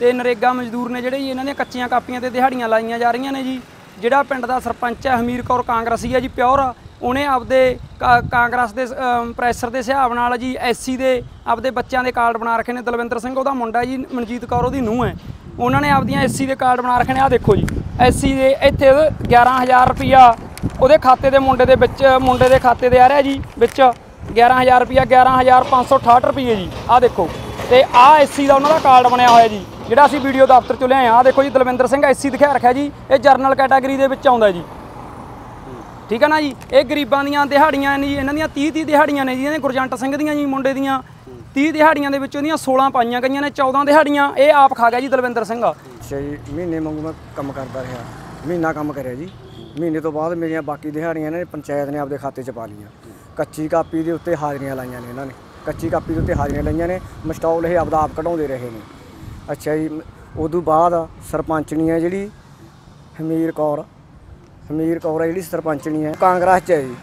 तो नरेगा मजदूर ने जोड़े जी इन्होंने कच्चिया कापिया से दिहाड़ियां लाइया जा रही ने जी। जोड़ा पिंड का सरपंच है हमीर कौर कांग्रसी है जी प्योर, उन्हें आपदे कांग्रेस के प्रैसर के हिसाब नाल जी SC के आपदे बच्चों के कार्ड बना रखे ने। दलविंदर सिंह उहदा मुंडा जी, मनजीत कौर उहदी नूंह है, उन्होंने आपदियां SC के कार्ड बना रखे ने। आ देखो जी SC के इत्थे 11,000 रुपया उहदे खाते के मुंडे के विच, मुंडे के खाते से आ रहा जी विच 11,000 रुपया 11,568 रुपये जी। आ देखो तो आ SC का उन्होंने कार्ड बनया होया जी, जिहड़ा असीं वीडियो दफ्तर चो लिआए। आ देखो जी दलविंदर सिंह SC दिखा रखा जी, ये जरनल कैटागरी के विच आउंदा जी, ठीक है ना जी। ये गरीबां दीआं दिहाड़ियां ने जी, इन्हां दीआं 30 दिहाड़ियां ने जी, गुरजंट सिंह दीआं जी मुंडे दीआं 30 दिहाड़ियां दे विचों दीआं 16 पाइयां गईआं ने, 14 दिहाड़ियां ये आप खा गया जी दलविंदर सिंह। महीने वांगू मैं काम करता रहा, महीना काम करिया जी, महीने तो बाद मेरियां बाकी दिहाड़ियां ने पंचायत ने आपदे खाते च पा लईआं। कच्ची कापी दे उत्ते हाजरियां लाईआं ने इन्हां ने, कच्ची कापी दे उत्ते हाजरियां लाईआं ने, मस्टॉल ये आपदा आप कढाउंदे रहे ने। अच्छा जी, उदों बाद सरपंचनी है जिहड़ी हमीर कौर है जी, सरपंचनी है कांग्रेस च है जी,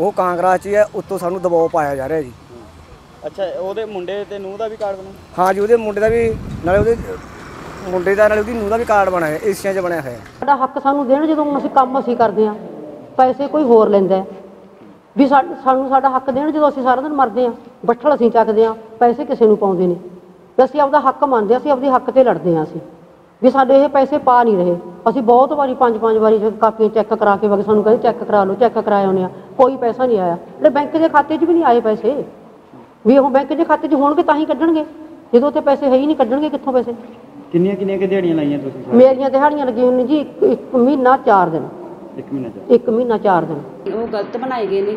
वो कांग्रेस च है, उत्तों सानू दबाव पाया जा रहा है जी। अच्छा, वो मुंडे ते नूह का भी कार्ड बना? हाँ जी, वो मुंडे का भी नाले मुंडे का नाले नूह का भी कार्ड बनाया, एशिया च बनया होया। हक सानू देण जदों असीं काम असीं करदे हां, पैसे कोई होर लैंदा है भी, सानू साडा हक देण जदों असीं सारा दिन मरदे हां, बठल असीं चकदे हां, पैसे किसे नूं पाउंदे ने ते असीं आपदा हक मंगदे, असीं आपदे हक ते लड़दे हां। असीं भी साढ़े ये पैसे पा नहीं रहे, असी बहुत बारी पांच बारी कापियां चैक करा के वगे सूँ कहें चैक करा लो, चैक कराए होने, कोई पैसा नहीं आया। जो बैंक के खाते 'च भी नहीं आए पैसे, भी हम बैंक के खाते 'च होणगे तां ही कड्ढणगे, जो उत्थे पैसे है ही नहीं, कड्ढणगे कित्थों पैसे? किन्नियां दिहाड़ियां लाइयां तुसीं? मेरियां दिहाड़ियां लगी हुई जी, एक महीना चार दिन। वो गलत बनाए गए ने।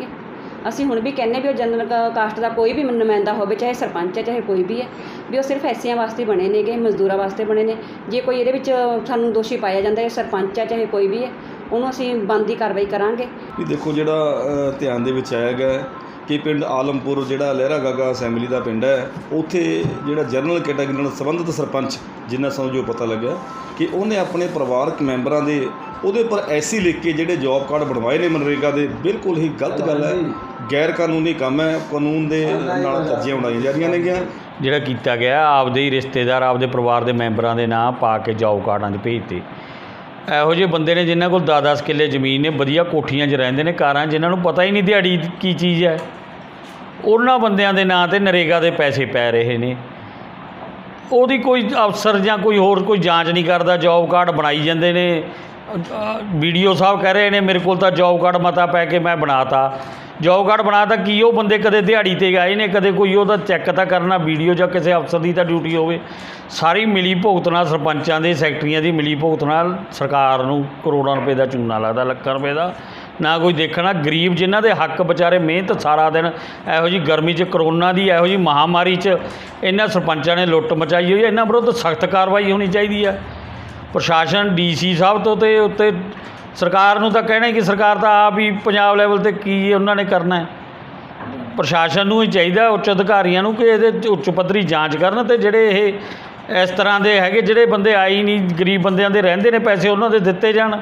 असी हुण भी कहने भी जनरल कास्ट का कोई भी नुमाइंदा होवे, चाहे सरपंच है चाहे कोई भी है, भी वो सिर्फ ऐसियां वास्ते बने ने गे, मजदूरों वास्ते बने ने। जे कोई इहदे विच सानूं दोषी पाया जांदा है, सरपंच है चाहे कोई भी है, उहनूं असीं बनदी कार्रवाई करांगे। देखो जिहड़ा ध्यान दे विच आया गा कि पिंड आलमपुर जिहड़ा लहरा गागा असैंबली का पिंड है, उत्थे जिहड़ा जनरल कैटागरी नाल संबंधित सरपंच, जिन्ना सानूं जो पता लग्या कि उहने अपने परिवारक मैंबरां दे ਉਹਦੇ पर ऐसी लिख के ਜਿਹੜੇ जॉब कार्ड ਬਣਵਾਏ ਨੇ ਮਨਰੇਗਾ ਦੇ, बिल्कुल ही गलत गल है, गैर कानूनी काम है, कानून ਦੇ ਨਾਲ ਧੱਜੀਆਂ ਉਡਾਈਆਂ ਜਾ ਰਹੀਆਂ ਨੇਗੀਆਂ। ਜਿਹੜਾ ਕੀਤਾ ਗਿਆ ਆਪਦੇ ਹੀ ਰਿਸ਼ਤੇਦਾਰ ਆਪਦੇ ਪਰਿਵਾਰ ਦੇ ਮੈਂਬਰਾਂ ਦੇ ਨਾਂ ਪਾ ਕੇ ਜੌਬ ਕਾਰਡਾਂ 'ਚ ਭੇਜਤੇ। ਇਹੋ ਜਿਹੇ ਬੰਦੇ ਨੇ ਜਿਨ੍ਹਾਂ ਕੋਲ 10-10 ਕਿੱਲੇ ਜ਼ਮੀਨ ਨੇ, ਵਧੀਆ ਕੋਠੀਆਂ 'ਚ ਰਹਿੰਦੇ ਨੇ, ਕਾਰਾਂ 'ਚ, ਜਿਨ੍ਹਾਂ ਨੂੰ ਪਤਾ ਹੀ ਨਹੀਂ ਦਿਹਾੜੀ ਕੀ ਚੀਜ਼ ਹੈ, ਉਹਨਾਂ ਬੰਦਿਆਂ ਦੇ ਨਾਂ 'ਤੇ ਨਰੇਗਾ ਦੇ पैसे ਪੈ ਰਹੇ ਨੇ। ਉਹਦੀ ਕੋਈ ਅਫਸਰ ਜਾਂ ਕੋਈ ਹੋਰ ਕੋਈ ਜਾਂਚ ਨਹੀਂ ਕਰਦਾ, ਜੌਬ ਕਾਰਡ ਬਣਾਈ ਜਾਂਦੇ ਨੇ। BDO साहब कह रहे हैं मेरे को जॉब कार्ड मता पै के मैं बनाता, जॉब कार्ड बनाता कि वो बंदे कदे दिहाड़ी ते गए ने, कदे कोई वह चैक तो करना, BDO जां किसी अफसर की तो ड्यूटी होवे। सारी मिली भुगत नाल, सरपंचां दे सैकटरियां दी मिली भुगत नाल सरकार नूं करोड़ों रुपए का चूना लगदा, लखां रुपए का, ना कोई देखना। गरीब जिन्हां दे हक बेचारे मेहनत सारा दिन, इहो जी गर्मी 'च, करोना दी इहो जी महामारी 'च इन्हां सरपंचां ने लुट्ट मचाई हुई है, इन्हां विरुद्ध सख्त कार्रवाई होनी चाहिदी है। प्रशासन DC साहब तो उत्ते सरकार नूं कहना कि सरकार तो आप ही पंजाब लैवल ते की उन्होंने करना है। प्रशासन नूं ही चाहिए, उच्च अधिकारियों नूं कि इहदे उच्च पद्धरी जांच करन ते जिहड़े इह इस तरह दे हैगे, जिहड़े बंदे आई नहीं, गरीब बंदियां दे रहिंदे ने पैसे, उन्होंने दित्ते जाण।